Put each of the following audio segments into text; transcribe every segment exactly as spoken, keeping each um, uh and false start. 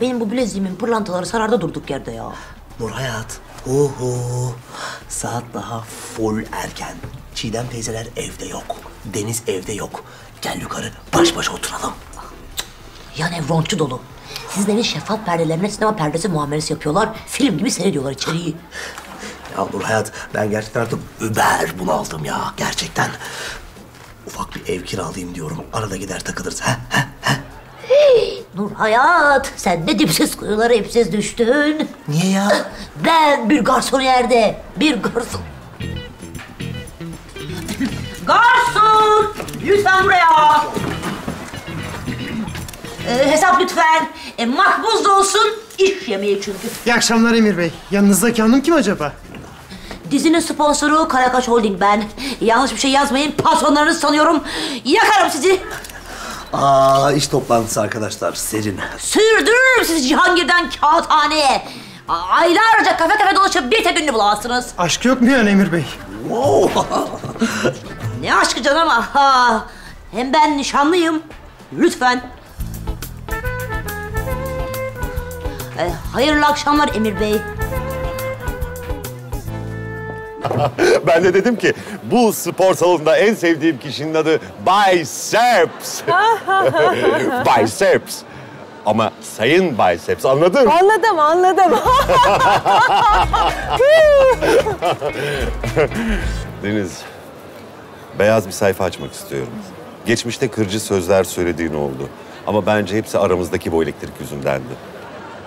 Benim bu bileziğimin pırlantaları sararda durduk yerde ya. Nurhayat, oho, saat daha full erken. Çiğdem teyzeler evde yok, Deniz evde yok. Gel yukarı baş başa oturalım. Yan ev ronçu dolu. Sizin evin şeffaf perdelerine sinema perdesi muamelesi yapıyorlar. Film gibi seyrediyorlar içeriği. Ya Nurhayat, ben gerçekten artık über bunaldım ya, gerçekten. Ufak bir ev kiralayayım diyorum, arada gider takılırız, he he he. Hey, Nurhayat, sen de dipsiz kuyulara ipsiz düştün. Niye ya? Ben bir garson yerde, bir garson. Garson! Lütfen buraya! E, hesap lütfen. E, makbuz da olsun, iş yemeği çünkü. İyi akşamlar Emir Bey. Yanınızdaki hanım kim acaba? Dizinin sponsoru Karakaç Holding ben. Yanlış bir şey yazmayın, patronlarınız sanıyorum. Yakarım sizi. Aa, iş toplantısı arkadaşlar, serin. Sürdürürüm sizi Cihangir'den kağıthaneye. Aylarca kafe kafe dolaşıp bir tek ünlü bulamazsınız. Aşk yok mu yani Emir Bey? Ne aşkı canım? Aha. Hem ben nişanlıyım. Lütfen. Ee, hayırlı akşamlar Emir Bey. Ben de dedim ki, bu spor salonunda en sevdiğim kişinin adı Biceps. Biceps. Ama sayın Biceps, anladın mı? Anladım, anladım. Deniz, beyaz bir sayfa açmak istiyorum. Geçmişte kırıcı sözler söylediğin oldu. Ama bence hepsi aramızdaki bu elektrik yüzündendi.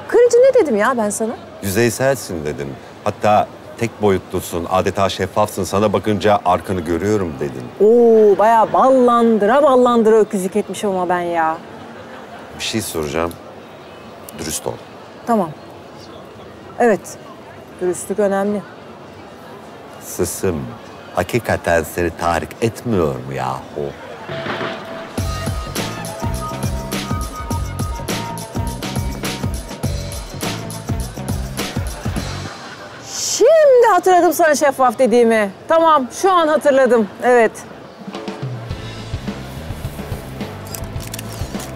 Kırıcı ne dedim ya ben sana? Yüzeyselsin dedim. Hatta tek boyutlusun, adeta şeffafsın, sana bakınca arkanı görüyorum dedin. Oo, bayağı ballandıra ballandıra öküzlük etmişim ama ben ya. Bir şey soracağım. Dürüst ol. Tamam. Evet, dürüstlük önemli. Sısım, hakikaten seni tahrik etmiyor mu yahu? Şimdi hatırladım sana şeffaf dediğimi. Tamam, şu an hatırladım. Evet.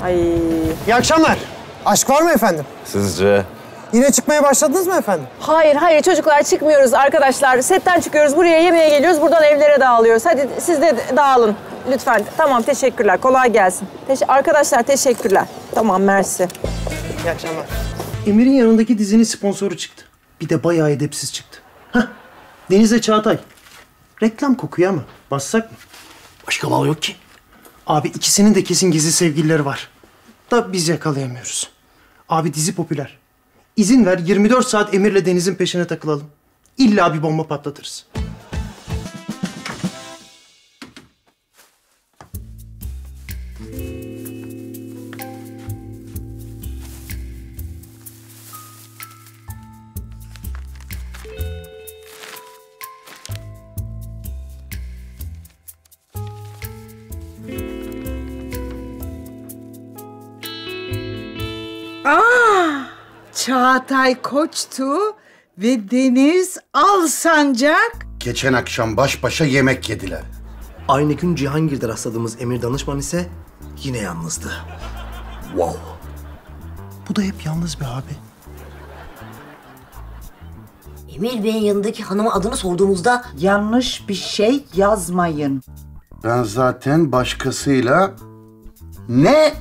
Ay. İyi akşamlar. Aşk var mı efendim? Sizce? Yine çıkmaya başladınız mı efendim? Hayır, hayır çocuklar çıkmıyoruz arkadaşlar. Setten çıkıyoruz, buraya yemeğe geliyoruz, buradan evlere dağılıyoruz. Hadi siz de dağılın lütfen. Tamam, teşekkürler. Kolay gelsin. Teş- arkadaşlar teşekkürler. Tamam, mersi. İyi akşamlar. Emir'in yanındaki dizinin sponsoru çıktı. Bir de bayağı edepsiz çıktı. Hah, Deniz'le Çağatay. Reklam kokuyor ama bassak mı? Başka mal yok ki. Abi ikisinin de kesin gizli sevgilileri var. Da biz yakalayamıyoruz. Abi dizi popüler. İzin ver yirmi dört saat Emir'le Deniz'in peşine takılalım. İlla bir bomba patlatırız. Çağatay Koçtu ve Deniz Alsancak. Geçen akşam baş başa yemek yediler. Aynı gün Cihangir'de rastladığımız Emir Danışman ise yine yalnızdı. Wow. Bu da hep yalnız be abi. Emir Bey'in yanındaki hanıma adını sorduğumuzda yanlış bir şey yazmayın. Ben zaten başkasıyla ne?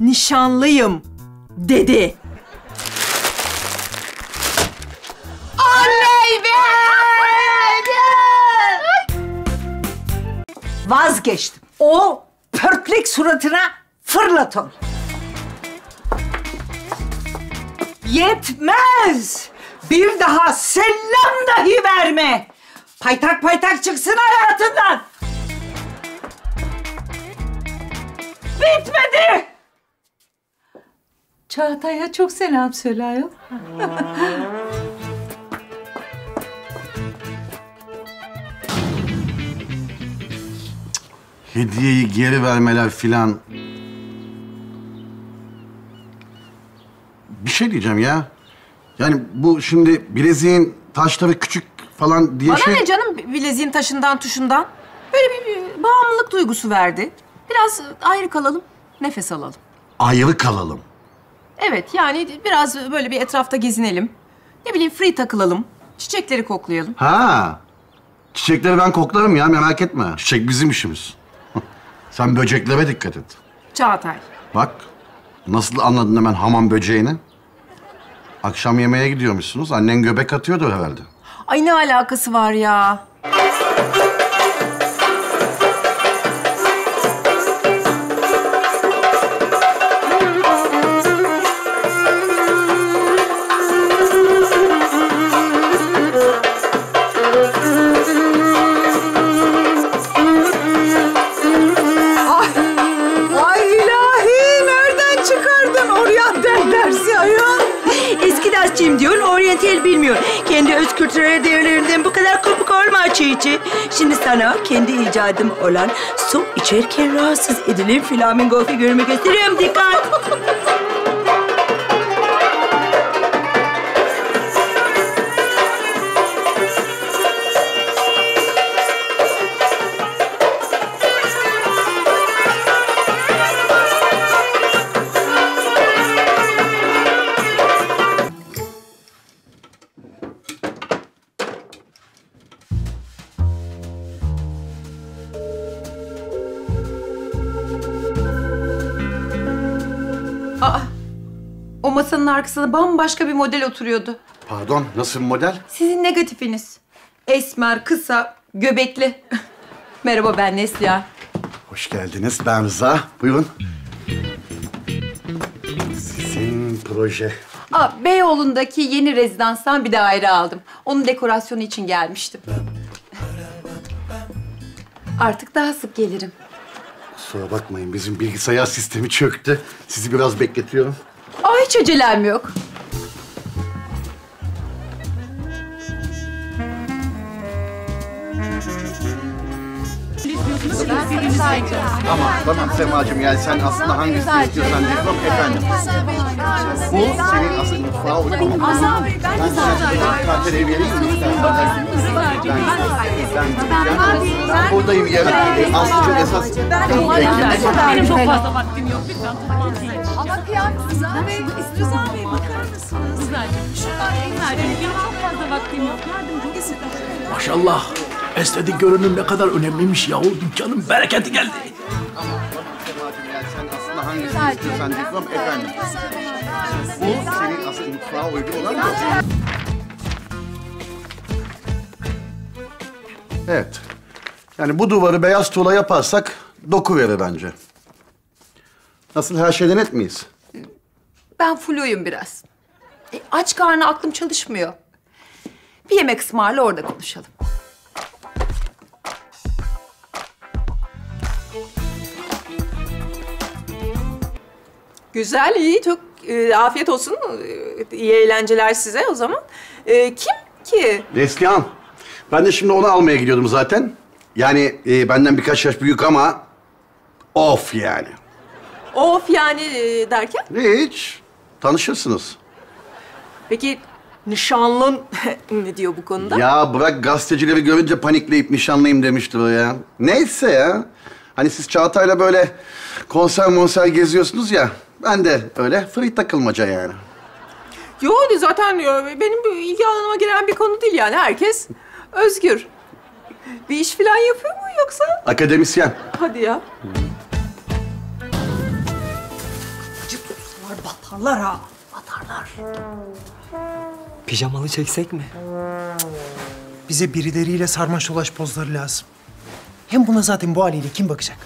Nişanlıyım dedi. Vazgeçtim. O pörtlük suratına fırlat onu. Yetmez. Bir daha selam dahi verme. Paytak paytak çıksın hayatından. Bitmedi. Çağatay'a çok selam söyle ayol. Hediyeyi geri vermeler filan. Bir şey diyeceğim ya. Yani bu şimdi bileziğin taşları küçük falan diye. Bana şey... ne canım bileziğin taşından tuşundan? Böyle bir, bir bağımlılık duygusu verdi. Biraz ayrı kalalım, nefes alalım. Ayrı kalalım? Evet, yani biraz böyle bir etrafta gezinelim. Ne bileyim, free takılalım. Çiçekleri koklayalım. Ha, çiçekleri ben koklarım ya, merak etme. Çiçek bizim işimiz. Sen böceklere dikkat et. Çağatay. Bak, nasıl anladın hemen hamam böceğini? Akşam yemeğe gidiyormuşsunuz. Annen göbek atıyordu herhalde. Ay ne alakası var ya? Kültürel değerlerinden bu kadar kopuk olma Çiğçi. Şimdi sana kendi icadım olan su içerken rahatsız edilen flamingo figürümü gösteriyorum. Dikkat! Masanın arkasında bambaşka bir model oturuyordu. Pardon, nasıl bir model? Sizin negatifiniz. Esmer, kısa, göbekli. Merhaba, ben Neslihan. Hoş geldiniz, ben Rıza. Buyurun. Sizin proje. Aa, Beyoğlu'ndaki yeni rezidanstan bir daire aldım. Onun dekorasyonu için gelmiştim. Artık daha sık gelirim. Kusura bakmayın, bizim bilgisayar sistemi çöktü. Sizi biraz bekletiyorum. Aa, hiç acelem yok. Tamam, tamam Semacığım, yani sen aslında hangisini istiyorsan de yok efendim. Bu senin asıl mutfağa uygun. Ben size kahveleri vereyim mi? Ben buradayım yarın. Aslında esas... Benim çok fazla vaktim yok. Lütfen tutmalısın. Ama kıyam Rıza Bey, Rıza Bey bakar mısınız? Rıza'cığım, şuradan eğer benim çok fazla vaktim yok. Maşallah, estetik görünüm ne kadar önemliymiş yahu. Dükkanın bereketi geldi. Tamam, yani sen aslında hangisini istiyorsan diplom efendim. Bu senin aslında mutfağa uygun olan mı? Evet, yani bu duvarı beyaz tuğla yaparsak doku verir bence. Nasıl, her şeyden et miyiz? Ben fulluyum biraz. E, aç karnı aklım çalışmıyor. Bir yemek ısmarla, orada konuşalım. Güzel, iyi. Çok e, afiyet olsun. E, iyi eğlenceler size o zaman. E, kim ki? Neslihan. Ben de şimdi onu almaya gidiyordum zaten. Yani e, benden birkaç yaş büyük ama... Of yani. Of yani derken? Hiç. Tanışırsınız. Peki nişanlın ne diyor bu konuda? Ya bırak, gazetecileri görünce panikleyip nişanlıyım demişti o ya. Neyse ya. Hani siz Çağatay'la böyle konser monser geziyorsunuz ya. Ben de öyle free takılmaca yani. Yo, zaten benim ilgi alanıma giren bir konu değil yani. Herkes özgür. Bir iş falan yapıyor mu yoksa? Akademisyen. Hadi ya. Batarlar ha, batarlar. Pijamalı çeksek mi? Bize birileriyle sarmaş dolaş pozları lazım. Hem buna zaten bu haliyle kim bakacak?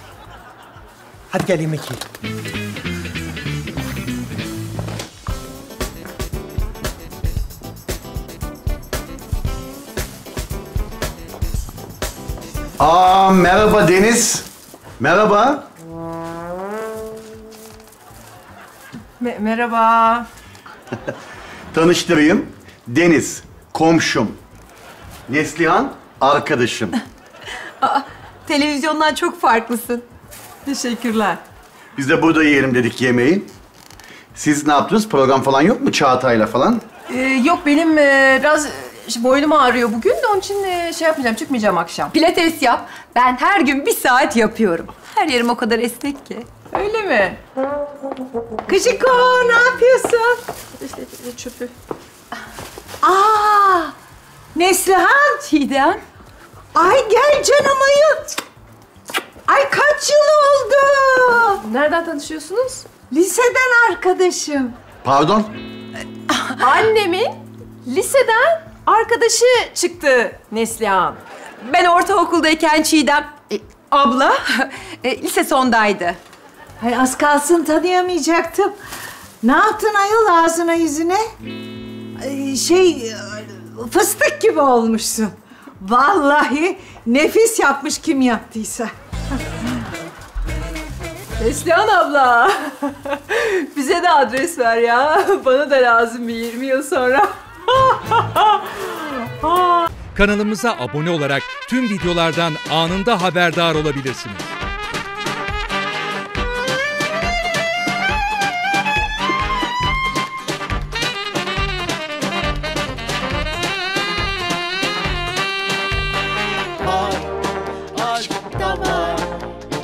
Hadi gel yemek yiyelim. Aa, merhaba Deniz. Merhaba. Me- merhaba. Tanıştırayım. Deniz, komşum. Neslihan, arkadaşım. Aa, televizyondan çok farklısın. Teşekkürler. Biz de burada yiyelim dedik yemeği. Siz ne yaptınız? Program falan yok mu Çağatay'la falan? Ee, yok, benim e, biraz boynum ağrıyor bugün de onun için e, şey yapmayacağım, çıkmayacağım akşam. Pilates yap. Ben her gün bir saat yapıyorum. Her yerim o kadar esnek ki. Öyle mi? Kıcıko, ne yapıyorsun? Çöpü. Aa, Neslihan. Çiğdem. Ay gel canım ayı. Ay kaç yıl oldu? Nereden tanışıyorsunuz? Liseden arkadaşım. Pardon? Annemin liseden arkadaşı çıktı Neslihan. Ben ortaokuldayken Çiğdem e, abla e, lise sondaydı. Ay az kalsın tanıyamayacaktım. Ne yaptın ayol ağzına yüzüne? Ay, şey fıstık gibi olmuşsun. Vallahi nefis yapmış kim yaptıysa. Neslihan abla, bize de adres ver ya. Bana da lazım bir yirmi yıl sonra. Kanalımıza abone olarak tüm videolardan anında haberdar olabilirsiniz.